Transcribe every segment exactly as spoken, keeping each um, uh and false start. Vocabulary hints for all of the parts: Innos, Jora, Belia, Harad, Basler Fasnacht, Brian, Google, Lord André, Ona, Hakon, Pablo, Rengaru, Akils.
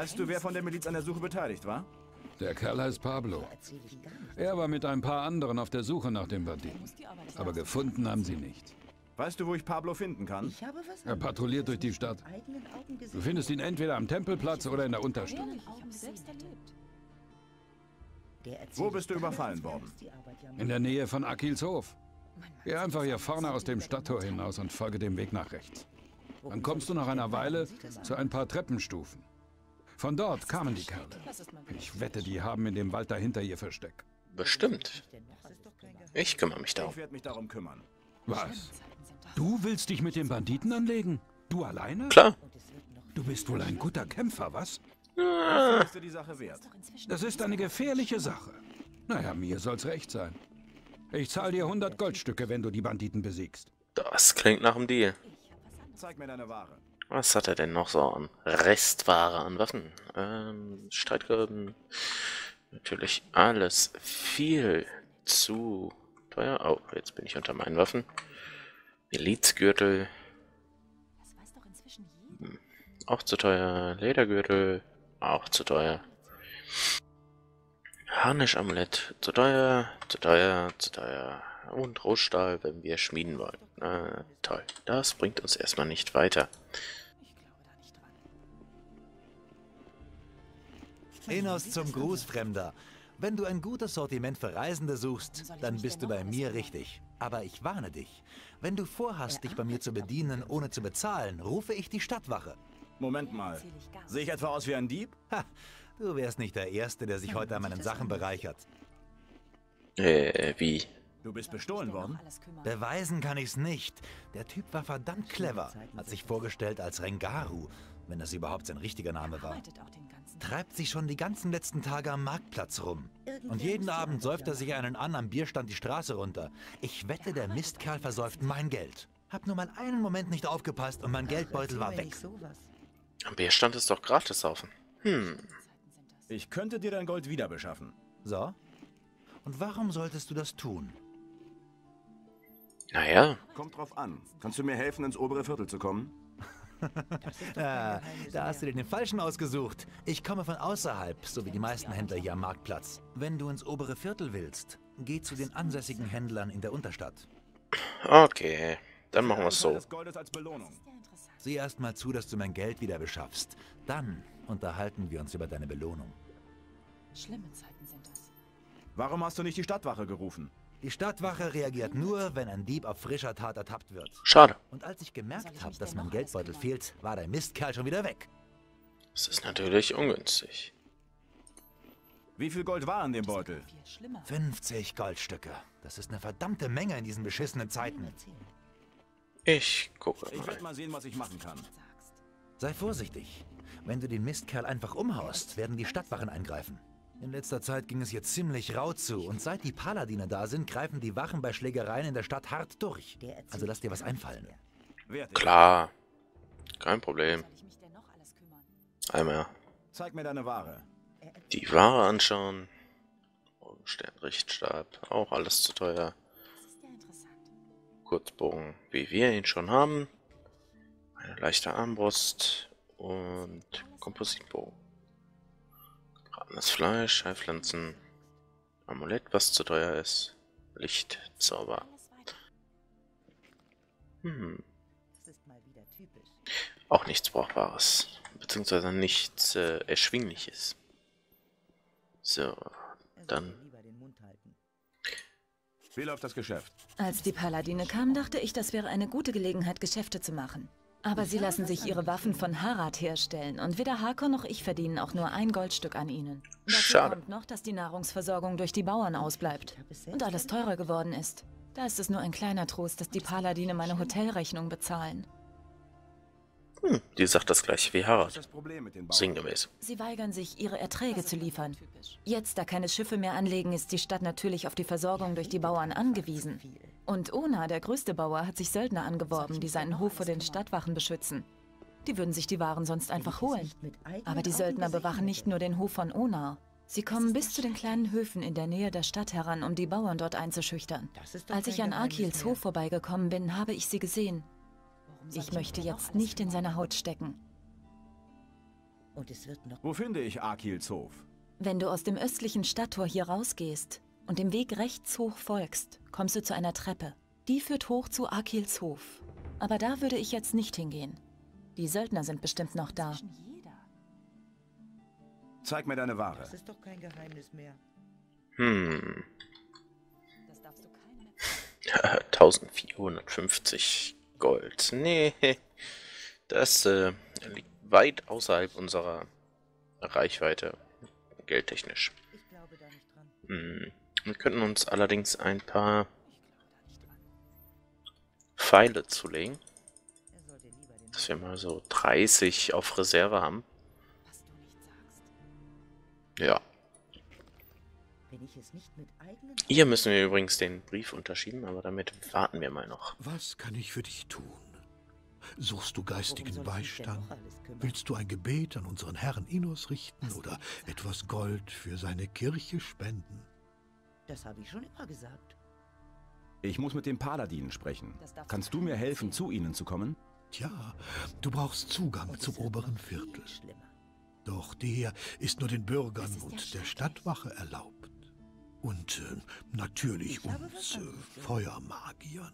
Weißt du, wer von der Miliz an der Suche beteiligt war? Der Kerl heißt Pablo. Er war mit ein paar anderen auf der Suche nach dem Banditen. Aber gefunden haben sie nicht. Weißt du, wo ich Pablo finden kann? Er patrouilliert durch die Stadt. Du findest ihn entweder am Tempelplatz oder in der Unterstadt. Wo bist du überfallen worden? In der Nähe von Akils Hof. Geh einfach hier vorne aus dem Stadttor hinaus und folge dem Weg nach rechts. Dann kommst du nach einer Weile zu ein paar Treppenstufen. Von dort kamen die Kerle. Ich wette, die haben in dem Wald dahinter ihr Versteck. Bestimmt. Ich kümmere mich darum. Ich werde mich darum kümmern. Was? Du willst dich mit den Banditen anlegen? Du alleine? Klar. Du bist wohl ein guter Kämpfer, was? Ja. Das ist eine gefährliche Sache. Naja, mir soll's recht sein. Ich zahle dir hundert Goldstücke, wenn du die Banditen besiegst. Das klingt nach dem Deal. Zeig mir deine Ware. Was hat er denn noch so an? Restware an Waffen. Ähm, Streitkolben. Natürlich alles viel zu teuer. Oh, jetzt bin ich unter meinen Waffen. Milizgürtel. Hm. Auch zu teuer. Ledergürtel. Auch zu teuer. Harnischamulett. Zu teuer, zu teuer, zu teuer. Und Rohstahl, wenn wir schmieden wollen. Äh, toll. Das bringt uns erstmal nicht weiter. Innos zum Gruß, Fremder. Wenn du ein gutes Sortiment für Reisende suchst, dann bist du bei mir richtig. Aber ich warne dich. Wenn du vorhast, dich bei mir zu bedienen, ohne zu bezahlen, rufe ich die Stadtwache. Moment mal. Sehe ich etwa aus wie ein Dieb? Ha, du wärst nicht der Erste, der sich heute an meinen Sachen bereichert. Äh, wie? Du bist bestohlen worden? Beweisen kann ich's nicht. Der Typ war verdammt clever, hat sich vorgestellt als Rengaru, wenn das überhaupt sein richtiger Name war. Treibt sich schon die ganzen letzten Tage am Marktplatz rum. Und jeden Abend säuft er sich einen an am Bierstand die Straße runter. Ich wette, der Mistkerl versäuft mein Geld. Hab nur mal einen Moment nicht aufgepasst und mein Geldbeutel war weg. Am Bierstand ist doch gratis saufen. Hm. Ich könnte dir dein Gold wieder beschaffen. So? Und warum solltest du das tun? Naja. Kommt drauf an. Kannst du mir helfen, ins obere Viertel zu kommen? Ja, da hast du dir den Falschen ausgesucht. Ich komme von außerhalb, so wie die meisten Händler hier am Marktplatz. Wenn du ins obere Viertel willst, geh zu den ansässigen Händlern in der Unterstadt. Okay, dann machen wir es so. Sieh erst mal zu, dass du mein Geld wieder beschaffst. Dann unterhalten wir uns über deine Belohnung. Schlimme Zeiten sind das. Warum hast du nicht die Stadtwache gerufen? Die Stadtwache reagiert nur, wenn ein Dieb auf frischer Tat ertappt wird. Schade. Und als ich gemerkt habe, dass mein Geldbeutel fehlt, war der Mistkerl schon wieder weg. Das ist natürlich ungünstig. Wie viel Gold war in dem Beutel? fünfzig Goldstücke. Das ist eine verdammte Menge in diesen beschissenen Zeiten. Ich gucke mal. Ich werde mal sehen, was ich machen kann. Sei vorsichtig. Wenn du den Mistkerl einfach umhaust, werden die Stadtwachen eingreifen. In letzter Zeit ging es jetzt ziemlich rau zu und seit die Paladine da sind, greifen die Wachen bei Schlägereien in der Stadt hart durch. Also lass dir was einfallen. Klar. Kein Problem. Einmal. Zeig mir deine Ware. Die Ware anschauen. Sternrichtstab. Auch alles zu teuer. Kurzbogen, wie wir ihn schon haben. Eine leichte Armbrust und Kompositbogen. Das Fleisch, Heilpflanzen, Amulett, was zu teuer ist, Licht, Zauber. Hm. Auch nichts Brauchbares, beziehungsweise nichts äh, Erschwingliches. So, dann. Wie läuft das Geschäft? Als die Paladine kamen, dachte ich, das wäre eine gute Gelegenheit, Geschäfte zu machen. Aber sie lassen sich ihre Waffen von Harad herstellen und weder Hakon noch ich verdienen auch nur ein Goldstück an ihnen. Schade. Dazu kommt noch, dass die Nahrungsversorgung durch die Bauern ausbleibt und alles teurer geworden ist. Da ist es nur ein kleiner Trost, dass die Paladine meine Hotelrechnung bezahlen. Hm, die sagt das gleiche wie Harad. Sinngemäß. Sie weigern sich, ihre Erträge zu liefern. Jetzt, da keine Schiffe mehr anlegen, ist die Stadt natürlich auf die Versorgung durch die Bauern angewiesen. Und Ona, der größte Bauer, hat sich Söldner angeworben, die seinen Hof vor den Stadtwachen beschützen. Die würden sich die Waren sonst einfach holen. Aber die Söldner bewachen nicht nur den Hof von Ona. Sie kommen bis zu den kleinen Höfen in der Nähe der Stadt heran, um die Bauern dort einzuschüchtern. Als ich an Akils Hof vorbeigekommen bin, habe ich sie gesehen. Ich möchte jetzt nicht in seine Haut stecken. Und es wird noch... Wo finde ich Akils Hof? Wenn du aus dem östlichen Stadttor hier rausgehst und dem Weg rechts hoch folgst, kommst du zu einer Treppe. Die führt hoch zu Akils Hof. Aber da würde ich jetzt nicht hingehen. Die Söldner sind bestimmt noch da. Zeig mir deine Ware. Das ist doch kein Geheimnis mehr. Hm. eintausendvierhundertfünfzig Gold. Nee, das äh, liegt weit außerhalb unserer Reichweite, geldtechnisch. Hm. Wir könnten uns allerdings ein paar Pfeile zulegen, dass wir mal so dreißig auf Reserve haben. Ja. Hier müssen wir übrigens den Brief unterschieben, aber damit warten wir mal noch. Was kann ich für dich tun? Suchst du geistigen Beistand? Willst du ein Gebet an unseren Herrn Innos richten oder etwas Gold für seine Kirche spenden? Das habe ich schon immer gesagt. Ich muss mit dem Paladinen sprechen. Kannst du mir helfen, zu ihnen zu kommen? Tja, du brauchst Zugang zum oberen Viertel. Doch der ist nur den Bürgern und der Stadtwache erlaubt. Und äh, natürlich uns äh, Feuermagiern.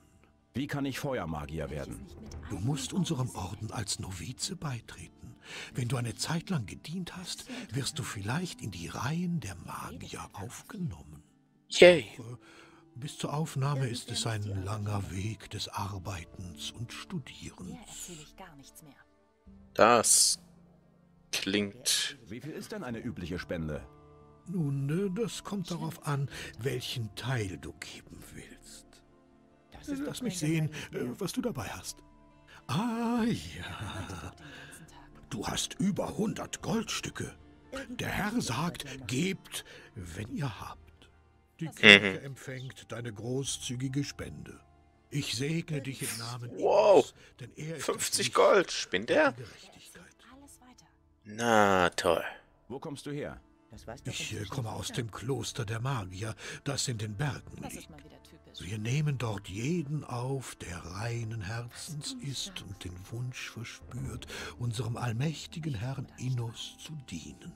Wie kann ich Feuermagier werden? Du musst unserem Orden als Novize beitreten. Wenn du eine Zeit lang gedient hast, wirst du vielleicht in die Reihen der Magier aufgenommen. Yay. Doch, äh, bis zur Aufnahme ist es ein langer Weg des Arbeitens und Studierens. Das klingt... Wie viel ist denn eine übliche Spende? Nun, das kommt darauf an, welchen Teil du geben willst. Das ist Lass mich sehen, was du dabei hast. Ah, ja. Du hast über hundert Goldstücke. Der Herr sagt, gebt, wenn ihr habt. Die Kirche empfängt deine großzügige Spende. Ich segne dich im Namen Gottes. Wow, denn er ist fünfzig Gold, spinnt er? Na, toll. Wo kommst du her? Ich äh, komme aus dem Kloster der Magier, das in den Bergen liegt. Wir nehmen dort jeden auf, der reinen Herzens ist und den Wunsch verspürt, unserem allmächtigen Herrn Innos zu dienen.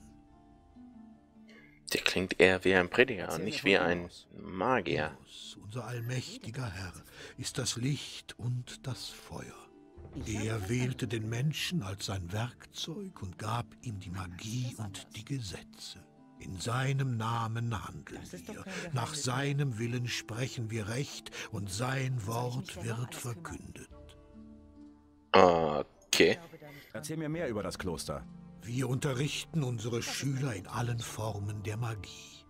Der klingt eher wie ein Prediger, nicht wie ein Magier. Innos, unser allmächtiger Herr, ist das Licht und das Feuer. Er wählte den Menschen als sein Werkzeug und gab ihm die Magie und die Gesetze. In seinem Namen handeln wir, nach seinem Willen sprechen wir Recht und sein Wort wird verkündet. Okay. Erzähl mir mehr über das Kloster. Wir unterrichten unsere Schüler in allen Formen der Magie.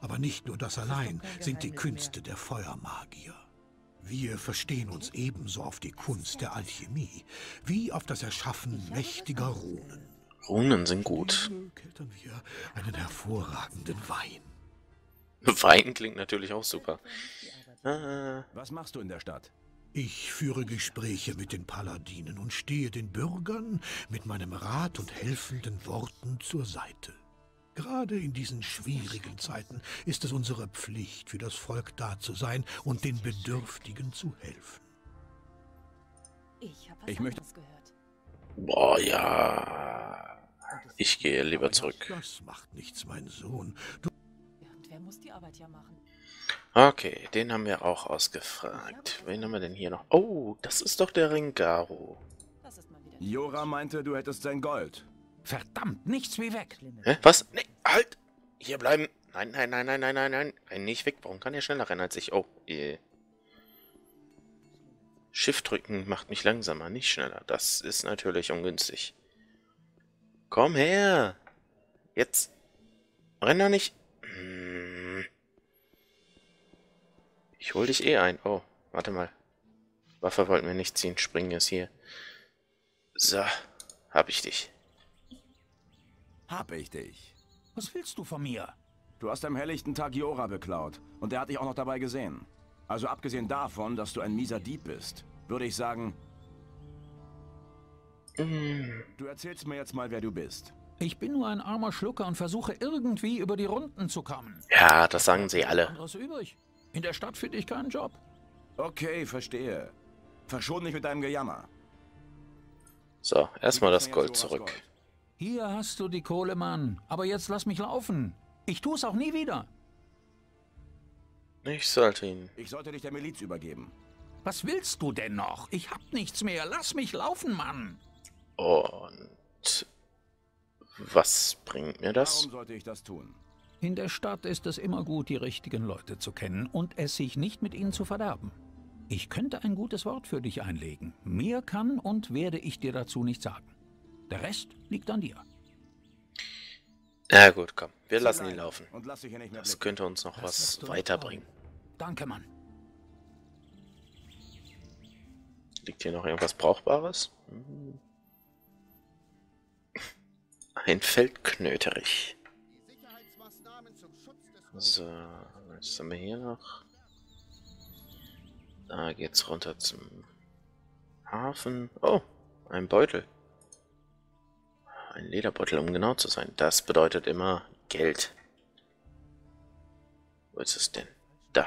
Aber nicht nur das allein sind die Künste der Feuermagier. Wir verstehen uns ebenso auf die Kunst der Alchemie, wie auf das Erschaffen mächtiger Runen. Runen sind gut. Keltern wir einen hervorragenden Wein. Wein klingt natürlich auch super. Äh. Was machst du in der Stadt? Ich führe Gespräche mit den Paladinen und stehe den Bürgern mit meinem Rat und helfenden Worten zur Seite. Gerade in diesen schwierigen Zeiten ist es unsere Pflicht, für das Volk da zu sein und den Bedürftigen zu helfen. Ich, hab was ich möchte. Gehört. Boah, ja. Ich gehe lieber zurück. Das macht nichts, mein Sohn. Du Irgendwer muss die Arbeit ja machen. Okay, den haben wir auch ausgefragt. Wen haben wir denn hier noch? Oh, das ist doch der Rengaru. Das ist mal wieder Jora meinte, du hättest sein Gold. Verdammt, nichts wie weg. Hä? Was? Nee, halt! Hier bleiben! Nein, nein, nein, nein, nein, nein, nein. Nein, nicht weg. Warum kann er schneller rennen als ich? Oh, eh. Shift drücken macht mich langsamer, nicht schneller. Das ist natürlich ungünstig. Komm her! Jetzt! Renn da nicht! Ich hol dich eh ein. Oh, warte mal. Waffe wollten wir nicht ziehen. Springen ist hier. So, hab ich dich. Hab ich dich. Was willst du von mir? Du hast am helllichten Tag Jora beklaut und er hat dich auch noch dabei gesehen. Also abgesehen davon, dass du ein mieser Dieb bist, würde ich sagen... Mm. Du erzählst mir jetzt mal, wer du bist. Ich bin nur ein armer Schlucker und versuche irgendwie über die Runden zu kommen. Ja, das sagen sie alle. Was übrig? In der Stadt finde ich keinen Job. Okay, verstehe. Verschon dich mit deinem Gejammer. So, erstmal das Gold zurück. Hier hast du die Kohle, Mann. Aber jetzt lass mich laufen. Ich tue es auch nie wieder. Ich sollte ihn. Ich sollte dich der Miliz übergeben. Was willst du denn noch? Ich hab nichts mehr. Lass mich laufen, Mann. Und was bringt mir das? Warum sollte ich das tun? In der Stadt ist es immer gut, die richtigen Leute zu kennen und es sich nicht mit ihnen zu verderben. Ich könnte ein gutes Wort für dich einlegen. Mehr kann und werde ich dir dazu nicht sagen. Der Rest liegt an dir. Na gut, komm. Wir lassen ihn laufen. Das könnte uns noch was weiterbringen. Danke, Mann. Liegt hier noch irgendwas Brauchbares? Hm. Ein Feldknöterich. So, jetzt haben wir hier noch. Da geht's runter zum Hafen. Oh, ein Beutel. Ein Lederbeutel, um genau zu sein. Das bedeutet immer Geld. Wo ist es denn? Da.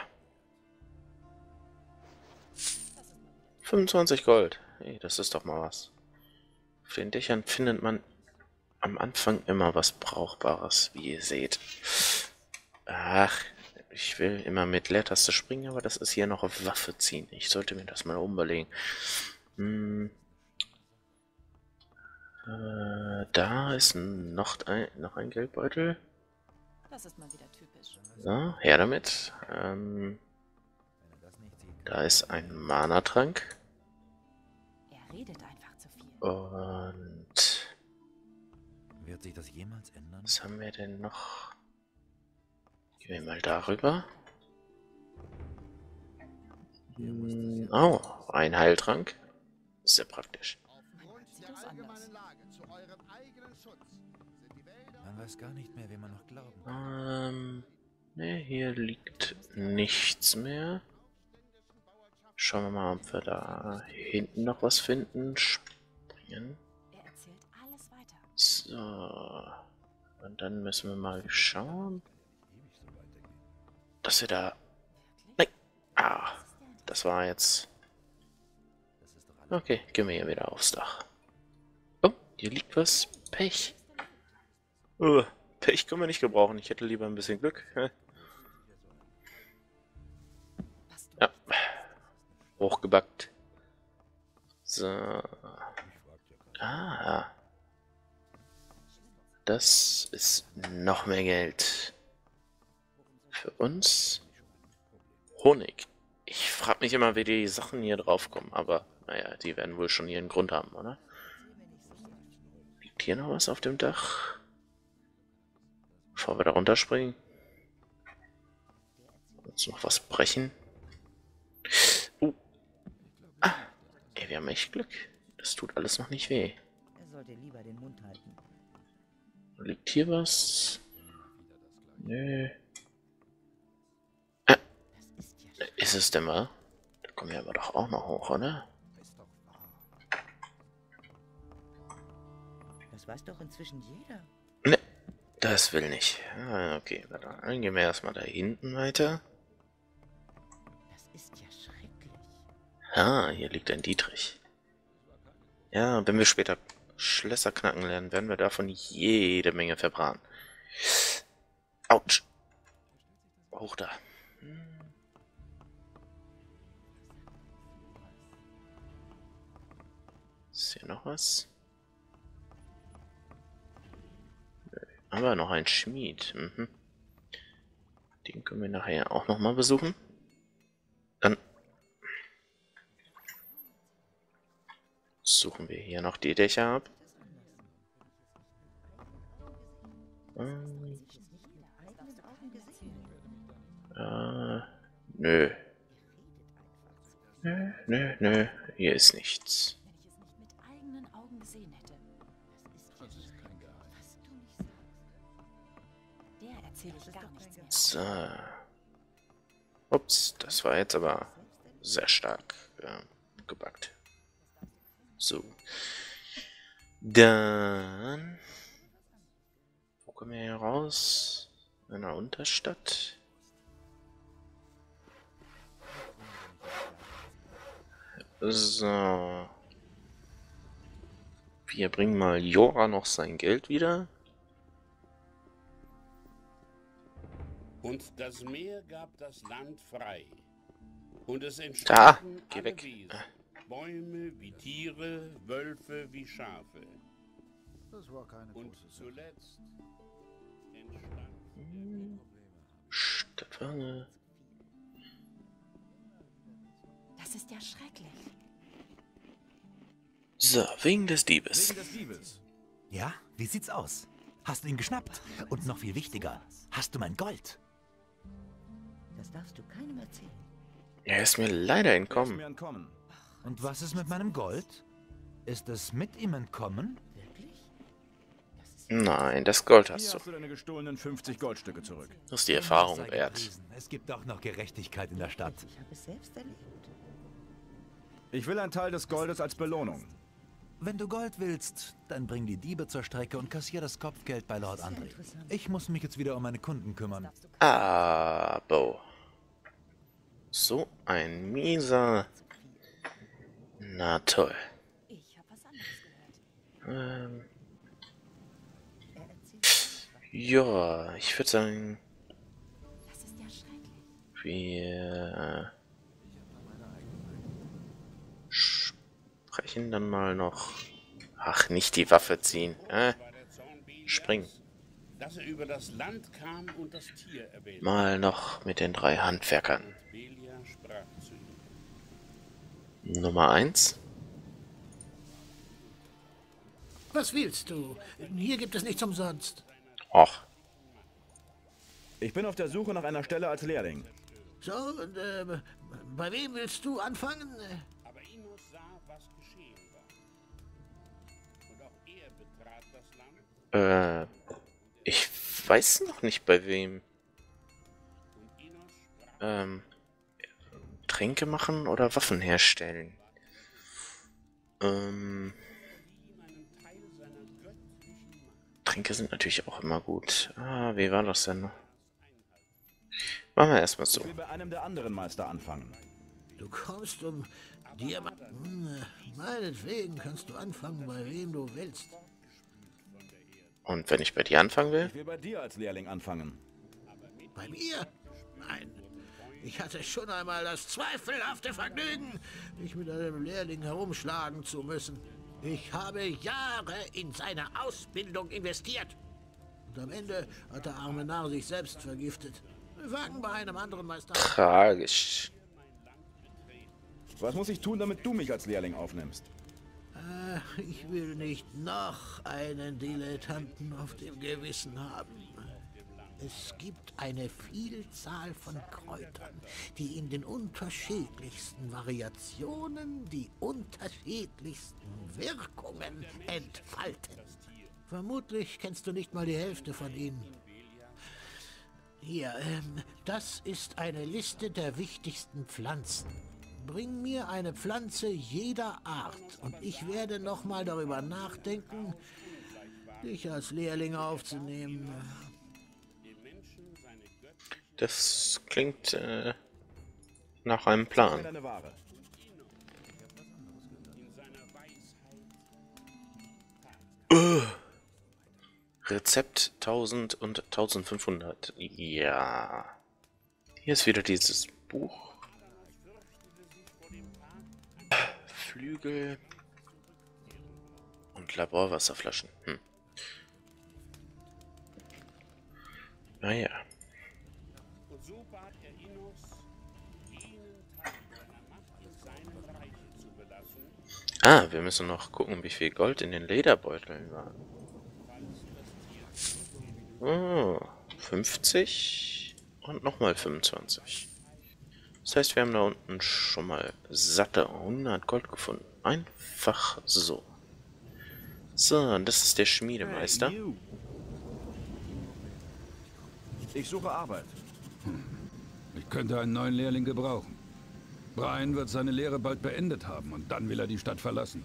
fünfundzwanzig Gold. Hey, das ist doch mal was. Auf den Dächern findet man am Anfang immer was Brauchbares, wie ihr seht. Ach, ich will immer mit Leertaste springen, aber das ist hier noch auf Waffe ziehen. Ich sollte mir das mal umüberlegen. Hm. Äh, da ist noch ein, noch ein Geldbeutel. Das ist mal wieder typisch. So, her damit. Ähm, da ist ein Mana-Trank. Er redet einfach zu viel. Und wird sich das jemals ändern? Was haben wir denn noch? Gehen wir mal darüber. Hm, oh, ein Heiltrank. Sehr praktisch. Man weiß gar nicht mehr, wem man noch glauben kann. Ähm, ne, hier liegt nichts mehr. Schauen wir mal, ob wir da hinten noch was finden. Springen. So. Und dann müssen wir mal schauen, dass wir da... Nein! Ah! Das war jetzt... Okay, gehen wir hier wieder aufs Dach. Oh, hier liegt was. Pech. Uh, Pech können wir nicht gebrauchen. Ich hätte lieber ein bisschen Glück. Ja. Hochgebackt. So. Ah. Das ist noch mehr Geld. Für uns Honig. Ich frage mich immer, wie die Sachen hier drauf kommen, aber naja, die werden wohl schon ihren Grund haben, oder? Liegt hier noch was auf dem Dach? Bevor wir da runterspringen. Uns noch was brechen. Uh. Ah. Ey, wir haben echt Glück. Das tut alles noch nicht weh. Liegt hier was? Nö. Ist es denn mal? Da kommen wir aber doch auch noch hoch, oder? Das weiß doch inzwischen jeder. Ne, das will nicht. Ah, okay, dann gehen wir erstmal da hinten weiter. Das ist ja schrecklich. Ah, hier liegt ein Dietrich. Ja, wenn wir später Schlösser knacken lernen, werden wir davon jede Menge verbraten. Autsch. Hoch da. Ist hier noch was? Nö. Aber noch ein Schmied. Mhm. Den können wir nachher auch nochmal besuchen. Dann suchen wir hier noch die Dächer ab. Ähm. Äh, nö. Nö, nö, nö. Hier ist nichts. So. Ups, das war jetzt aber sehr stark äh, gebackt. So. Dann. Wo kommen wir hier raus? In der Unterstadt. So. Wir bringen mal Jora noch sein Geld wieder. Und das Meer gab das Land frei. Und es entstanden da, alle Wesen, Bäume wie Tiere, Wölfe wie Schafe. Das war keine und zuletzt entstand hm. Stefane. Das ist ja schrecklich. So, wegen des Diebes. Wegen des Diebes. Ja, wie sieht's aus? Hast du ihn geschnappt? Und noch viel wichtiger, hast du mein Gold? Das darfst du keinem erzählen. Er ist mir leider entkommen. Mir entkommen. Und was ist mit meinem Gold? Ist es mit ihm entkommen? Wirklich? Nein, das Gold hast du. Hier hast du deine gestohlenen fünfzig Goldstücke zurück. Das ist die Erfahrung wert. Es gibt auch noch Gerechtigkeit in der Stadt. Ich habe es selbst erlebt. Ich will einen Teil des Goldes als Belohnung. Wenn du Gold willst, dann bring die Diebe zur Strecke und kassier das Kopfgeld bei Lord André. Ich muss mich jetzt wieder um meine Kunden kümmern. Ah, Bo. So ein mieser. Na toll. Ich hab was anderes gehört. Ähm. Ja, ich würde sagen. Das ist ja schrecklich. Wir sprechen dann mal noch. Ach, nicht die Waffe ziehen. Äh, springen. Dass er über das Land kam und das Tier erwähnt. Mal noch mit den drei Handwerkern. Belia sprach zu ihm. Nummer eins. Was willst du? Hier gibt es nichts umsonst. Och. Ich bin auf der Suche nach einer Stelle als Lehrling. So, und äh, bei wem willst du anfangen? Aber Innos sah, was geschehen war. Und auch er betrat das Land. Äh. Ich weiß noch nicht bei wem. Ähm. Tränke machen oder Waffen herstellen. Ähm. Tränke sind natürlich auch immer gut. Ah, wie war das denn? Machen wir erstmal so. Ich will bei einem der anderen Meister anfangen. Du kommst um Diamanten. Meinetwegen kannst du anfangen, bei wem du willst. Und wenn ich bei dir anfangen will? Ich will bei dir als Lehrling anfangen. Bei mir? Nein. Ich hatte schon einmal das zweifelhafte Vergnügen, mich mit einem Lehrling herumschlagen zu müssen. Ich habe Jahre in seine Ausbildung investiert. Und am Ende hat der arme Narr sich selbst vergiftet. Wir fangen bei einem anderen Meister an. Tragisch. Was muss ich tun, damit du mich als Lehrling aufnimmst? Ich will nicht noch einen Dilettanten auf dem Gewissen haben. Es gibt eine Vielzahl von Kräutern, die in den unterschiedlichsten Variationen die unterschiedlichsten Wirkungen entfalten. Vermutlich kennst du nicht mal die Hälfte von ihnen. Hier, ähm, das ist eine Liste der wichtigsten Pflanzen. Bring mir eine Pflanze jeder Art und ich werde nochmal darüber nachdenken, dich als Lehrling aufzunehmen. Das klingt äh, nach einem Plan. Uh, Rezept tausend und eintausendfünfhundert. Ja. Hier ist wieder dieses Buch. Flügel und Laborwasserflaschen. Hm. Naja. Und so bat er Innos, jenen Teil seiner Macht in seinem Reich zu belassen. Ah, wir müssen noch gucken, wie viel Gold in den Lederbeuteln war. Oh, fünfzig und nochmal fünfundzwanzig. Das heißt, wir haben da unten schon mal satte hundert Gold gefunden. Einfach so. So, und das ist der Schmiedemeister. Hey, ich suche Arbeit. Hm. Ich könnte einen neuen Lehrling gebrauchen. Brian wird seine Lehre bald beendet haben und dann will er die Stadt verlassen.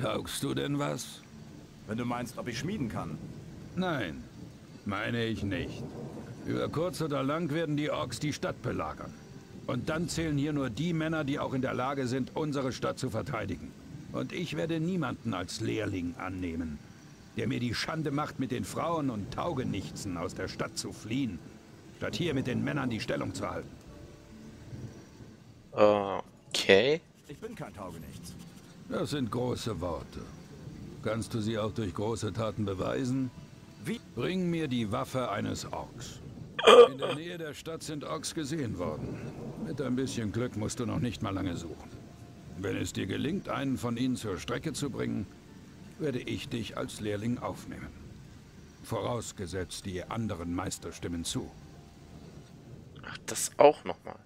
Taugst du denn was? Wenn du meinst, ob ich schmieden kann. Nein, meine ich nicht. Über kurz oder lang werden die Orks die Stadt belagern. Und dann zählen hier nur die Männer, die auch in der Lage sind, unsere Stadt zu verteidigen. Und ich werde niemanden als Lehrling annehmen, der mir die Schande macht, mit den Frauen und Taugenichtsen aus der Stadt zu fliehen, statt hier mit den Männern die Stellung zu halten. Okay. Ich bin kein Taugenichts. Das sind große Worte. Kannst du sie auch durch große Taten beweisen? Wie? Bring mir die Waffe eines Orks. In der Nähe der Stadt sind Orks gesehen worden. Mit ein bisschen Glück musst du noch nicht mal lange suchen. Wenn es dir gelingt, einen von ihnen zur Strecke zu bringen, werde ich dich als Lehrling aufnehmen. Vorausgesetzt, die anderen Meister stimmen zu. Ach, das auch nochmal.